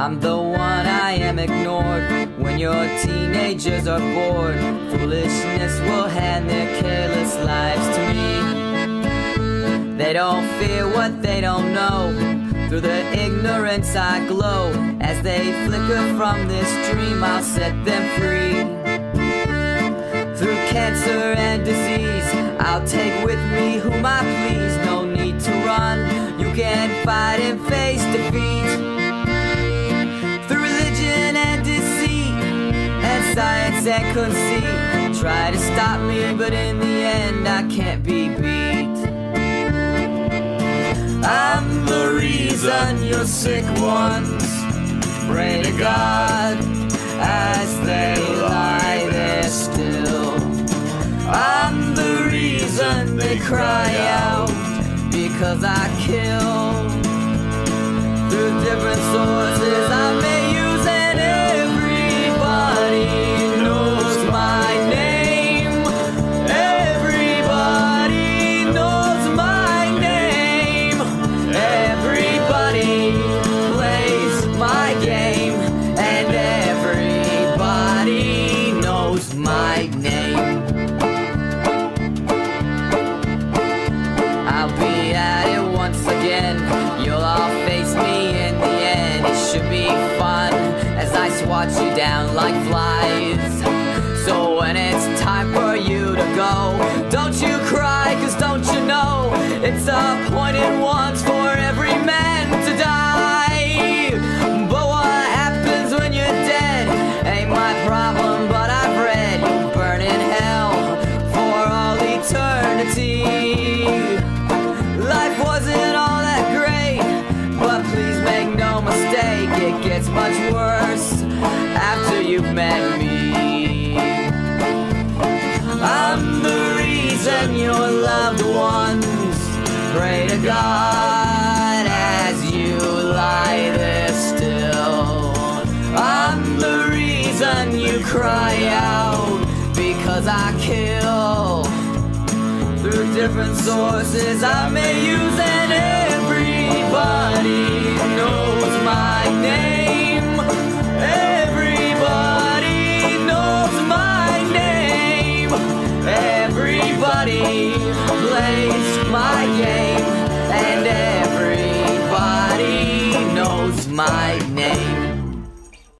I'm the one I am ignored when your teenagers are bored. Foolishness will hand their careless lives to me. They don't fear what they don't know. Through their ignorance I glow. As they flicker from this dream, I'll set them free. Through cancer and disease, I'll take with me whom I please. No need to run, you can fight and face defeat. Through religion and deceit, and science and conceit, try to stop me, but in the end I can't be beat. I'm the reason you're sick ones. Pray to God as they lie there still. I'm the reason they cry out, because I kill. Through different sources I may use, and everybody knows my name. Everybody knows my name. Everybody plays my game, and everybody knows my name. You'll all face me in the end. It should be fun as I swat you down like flies. So when it's time for you to go, don't you cry, cause don't you know it's appointed once for every man to die. But what happens when you're dead ain't my problem, but I've read you burn in hell for all eternity. Life wasn't all that great, but please make no mistake, it gets much worse after you've met me. I'm the reason your loved ones pray to God as you lie there still. I'm the reason you cry out, because I kill. Through different sources I may use, and everybody knows.